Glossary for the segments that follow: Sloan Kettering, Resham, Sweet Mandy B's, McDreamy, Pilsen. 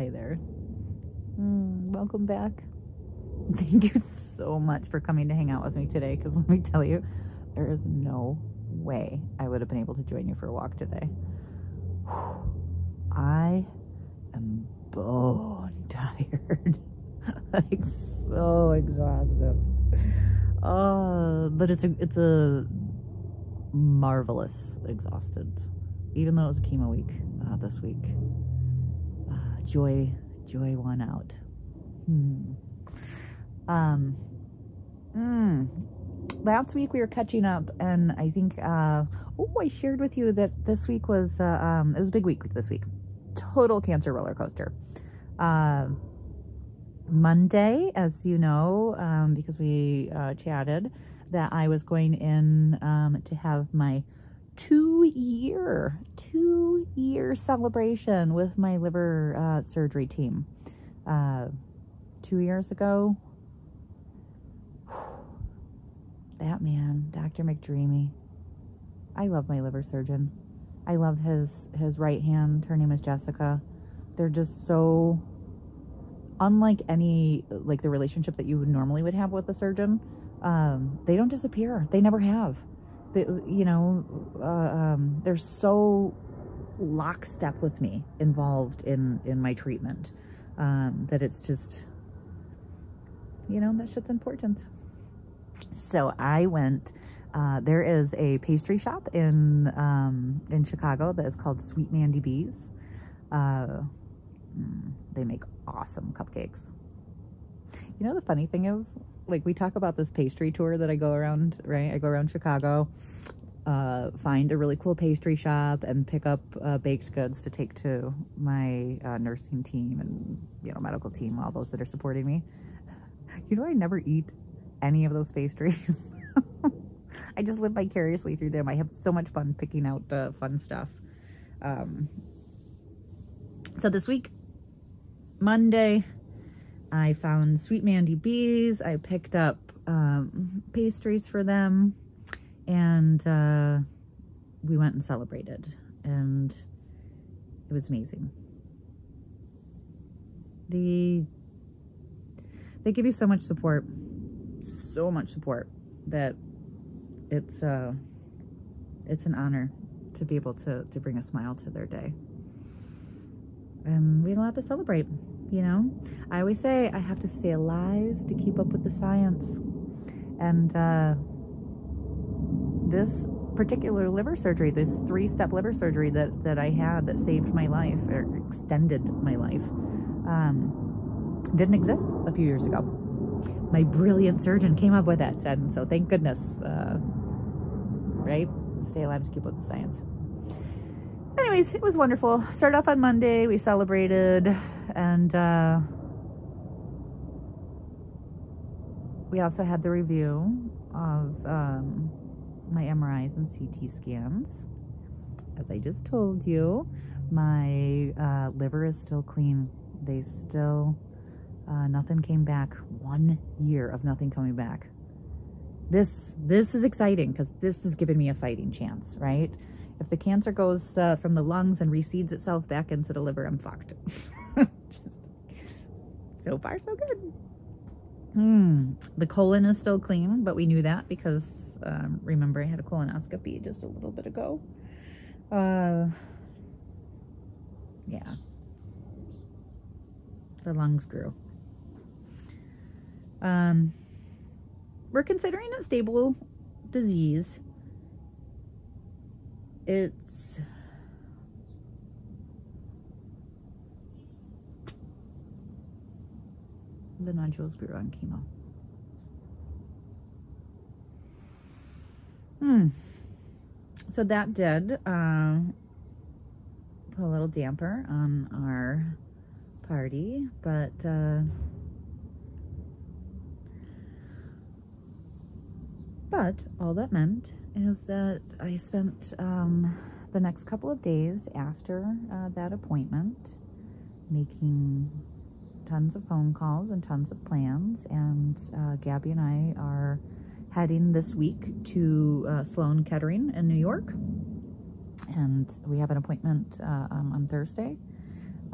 Hi there. Welcome back. Thank you so much for coming to hang out with me today, because let me tell you, there is no way I would have been able to join you for a walk today. I am bone tired. Like, so exhausted. But it's a marvelous exhausted, even though it was a chemo week this week. Joy won out. Last week we were catching up, and I think I shared with you that this week was it was a big week this week. Total cancer roller coaster. Monday, as you know, because we chatted, that I was going in to have my two-year celebration with my liver surgery team. 2 years ago, that man, Dr. McDreamy, I love my liver surgeon. I love his right hand. Her name is Jessica. They're just so unlike any, like, the relationship that you normally would have with a surgeon. They don't disappear. They never have. They, you know, they're so lockstep with me, involved in my treatment, that it's just, you know, that shit's important. So I went, there is a pastry shop in Chicago that is called Sweet Mandy B's. They make awesome cupcakes. You know, the funny thing is, like, we talk about this pastry tour that I go around, right? I go around Chicago, find a really cool pastry shop, and pick up baked goods to take to my nursing team and, you know, medical team, all those that are supporting me. You know, I never eat any of those pastries. I just live vicariously through them. I have so much fun picking out the fun stuff. So this week, Monday, I found Sweet Mandy B's. I picked up pastries for them, and we went and celebrated, and it was amazing. They give you so much support, that it's an honor to be able to bring a smile to their day. And we had a lot to celebrate, you know? I always say I have to stay alive to keep up with the science. And this particular liver surgery, this three-step liver surgery that I had that saved my life, or extended my life, didn't exist a few years ago. My brilliant surgeon came up with it, and so thank goodness, right? Stay alive to keep up with the science. Anyways, it was wonderful. Started off on Monday, we celebrated, and we also had the review of my MRIs and CT scans. As I just told you, my liver is still clean. They still, nothing came back. 1 year of nothing coming back. This is exciting, because this is giving me a fighting chance, right? If the cancer goes from the lungs and recedes itself back into the liver, I'm fucked. So far, so good. The colon is still clean, but we knew that because, remember, I had a colonoscopy just a little bit ago. Yeah. The lungs grew. We're considering a stable disease. It's the nodules grew on chemo. So that did put a little damper on our party, but all that meant is that I spent the next couple of days after that appointment making tons of phone calls and tons of plans, and Gabby and I are heading this week to Sloan Kettering in New York, and we have an appointment on Thursday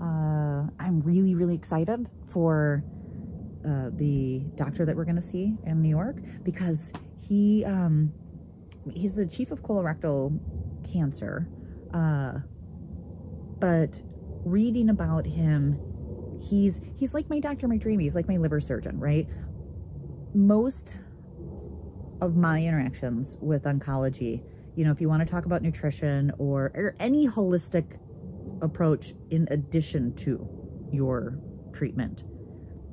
I'm really, really excited for the doctor that we're going to see in New York, because he, he's the chief of colorectal cancer, but reading about him, he's like my doctor, my dream. He's like my liver surgeon, right? Most of my interactions with oncology, you know, if you want to talk about nutrition or any holistic approach in addition to your treatment,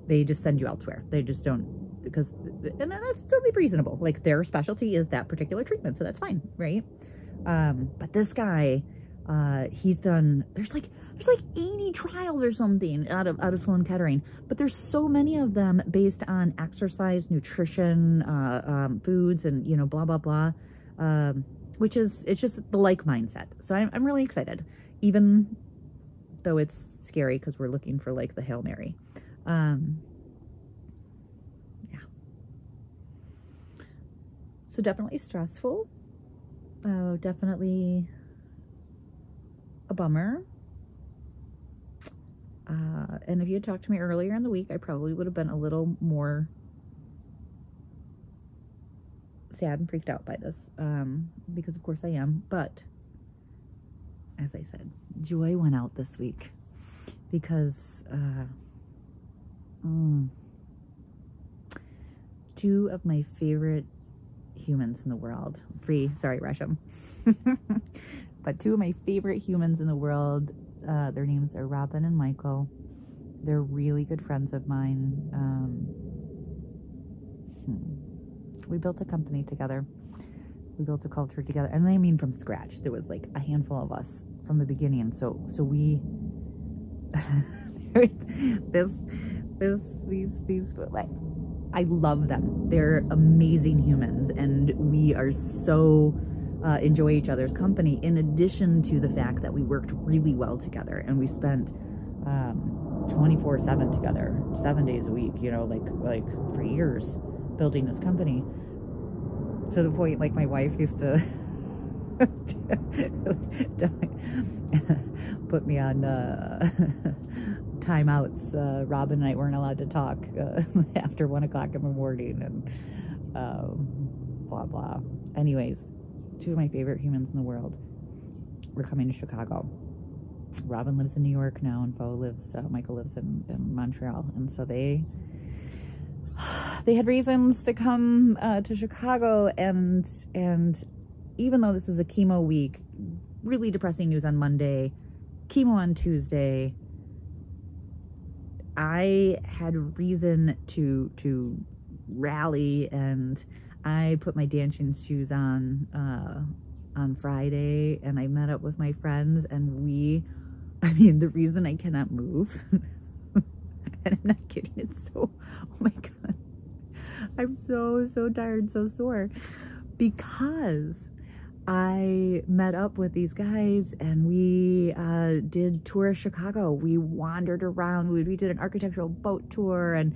they just send you elsewhere. They just don't, because, and that's totally reasonable. Like, their specialty is that particular treatment, so that's fine, right? But this guy, he's done, there's like 80 trials or something out of Sloan Kettering, but there's so many of them based on exercise, nutrition, foods, and, you know, blah, blah, blah, which is, it's just the like mindset. So I'm really excited, even though it's scary because we're looking for like the Hail Mary. Yeah. So definitely stressful. Oh, definitely a bummer. And if you had talked to me earlier in the week, I probably would have been a little more sad and freaked out by this, because of course I am. But as I said, joy went out this week because, two of my favorite humans in the world, three, sorry, Resham, but two of my favorite humans in the world, their names are Robin and Michael. They're really good friends of mine. We built a company together. We built a culture together. And I mean from scratch. There was like a handful of us from the beginning. So we, these, like, I love them. They're amazing humans, and we are so, enjoy each other's company, in addition to the fact that we worked really well together, and we spent 24/7 together, 7 days a week, you know, like for years building this company, to the point, like, my wife used to put me on timeouts. Robin and I weren't allowed to talk after 1 o'clock in the morning, and blah, blah. Anyways, two of my favorite humans in the world were coming to Chicago. Robin lives in New York now, and Michael lives in Montreal. And so they had reasons to come to Chicago, and even though this is a chemo week, really depressing news on Monday, chemo on Tuesday, I had reason to rally, and I put my dancing shoes on Friday, and I met up with my friends, and I mean, the reason I cannot move, and I'm not kidding, it's so, oh my God, I'm so, so tired, so sore, because I met up with these guys, and we did tour of Chicago. We wandered around. We did an architectural boat tour, and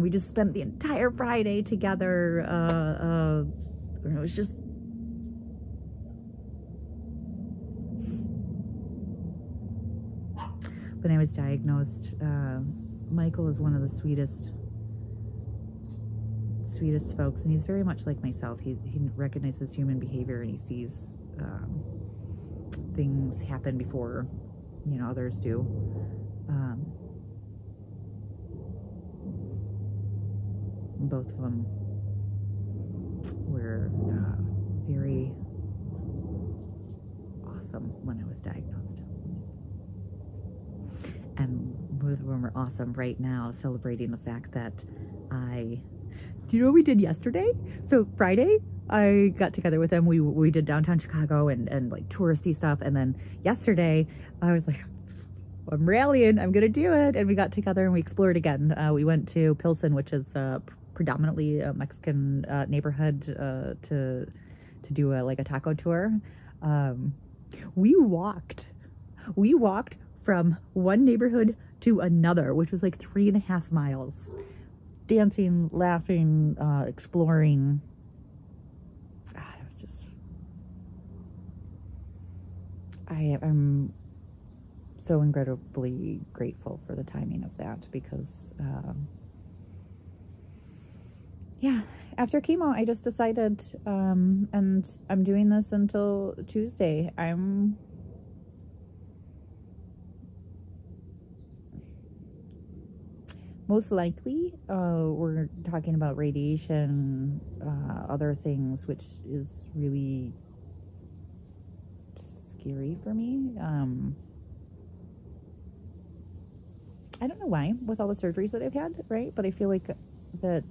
we just spent the entire Friday together. It was just, when I was diagnosed, Michael is one of the sweetest folks, and he's very much like myself. He recognizes human behavior, and he sees things happen before, you know, others do. Both of them were very awesome when I was diagnosed, and both of them are awesome right now, celebrating the fact that do you know what we did yesterday? So Friday, I got together with them. We did downtown Chicago and like touristy stuff. And then yesterday, I was like, I'm rallying. I'm going to do it. And we got together and we explored again. We went to Pilsen, which is predominantly a Mexican neighborhood, to do like a taco tour. We walked from one neighborhood to another, which was like 3.5 miles. Dancing, laughing, exploring. It was just, I am so incredibly grateful for the timing of that, because yeah, after chemo I just decided, and I'm doing this until Tuesday, most likely, we're talking about radiation, other things, which is really scary for me. I don't know why, with all the surgeries that I've had, right? But I feel like that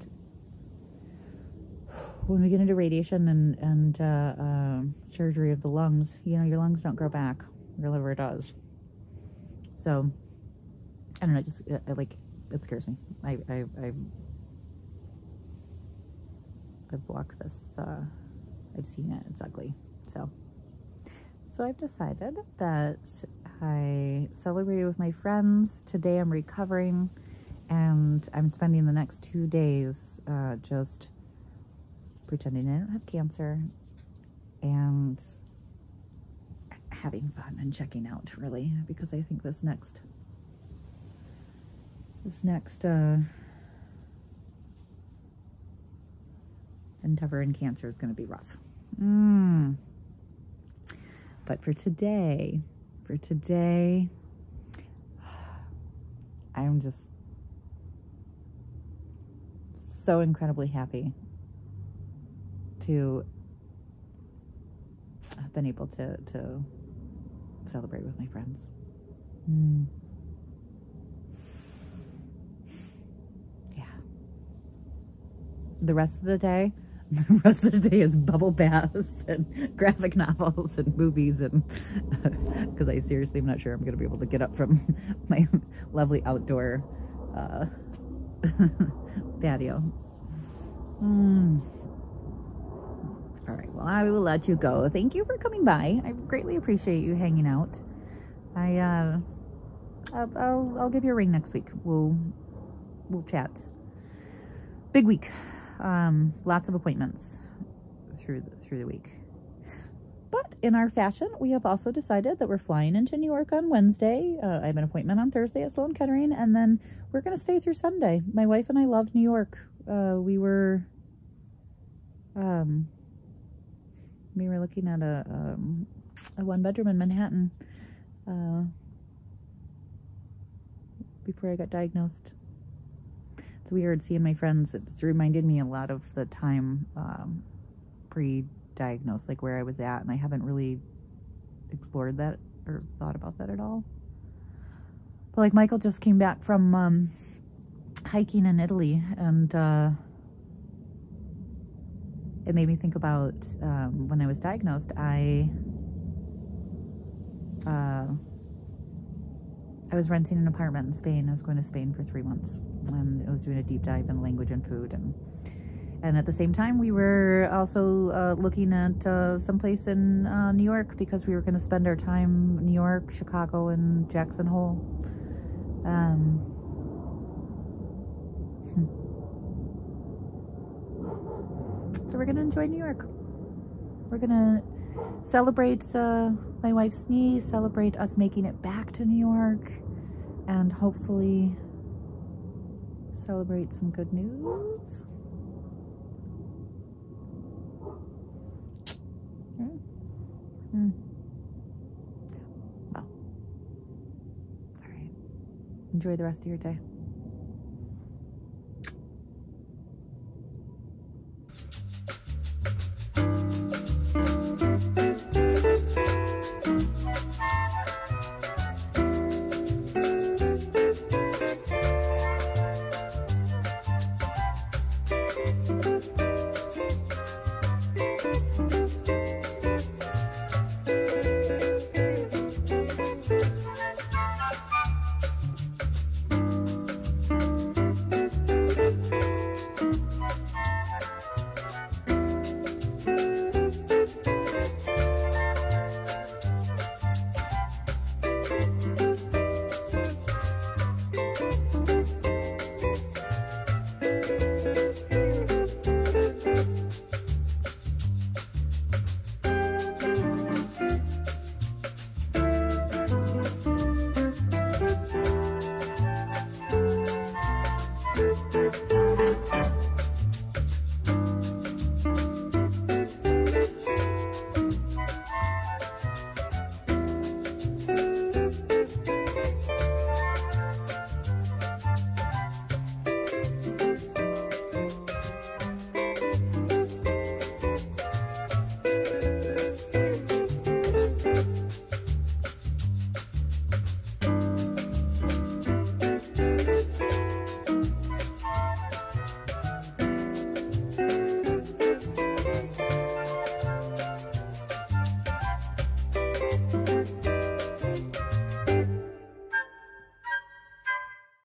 when we get into radiation and surgery of the lungs, you know, your lungs don't grow back. Your liver does. So, I don't know, just, it scares me. I've blocked this, I've seen it, it's ugly. So I've decided that I celebrated with my friends. Today I'm recovering, and I'm spending the next 2 days, just pretending I don't have cancer and having fun and checking out, really, because I think this next endeavor in cancer is going to be rough. But for today, I'm just so incredibly happy to have been able to celebrate with my friends. The rest of the day is bubble baths and graphic novels and movies, and because I seriously am not sure I'm going to be able to get up from my lovely outdoor patio. All right, well, I will let you go. Thank you for coming by. I greatly appreciate you hanging out. I'll give you a ring next week. We'll chat. Big week. Lots of appointments through the week. But in our fashion, we have also decided that we're flying into New York on Wednesday. I have an appointment on Thursday at Sloan Kettering, and then we're going to stay through Sunday. My wife and I love New York. We were looking at a one-bedroom in Manhattan before I got diagnosed. It's weird seeing my friends. It's reminded me a lot of the time pre-diagnosed, like where I was at, and I haven't really explored that or thought about that at all. But like Michael just came back from hiking in Italy, and it made me think about when I was diagnosed. I was renting an apartment in Spain. I was going to Spain for 3 months, and I was doing a deep dive in language and food. And at the same time, we were also looking at someplace in New York, because we were going to spend our time in New York, Chicago, and Jackson Hole. So we're going to enjoy New York. We're going to celebrate my wife's knee, celebrate us making it back to New York, and hopefully celebrate some good news. Well, all right. Enjoy the rest of your day.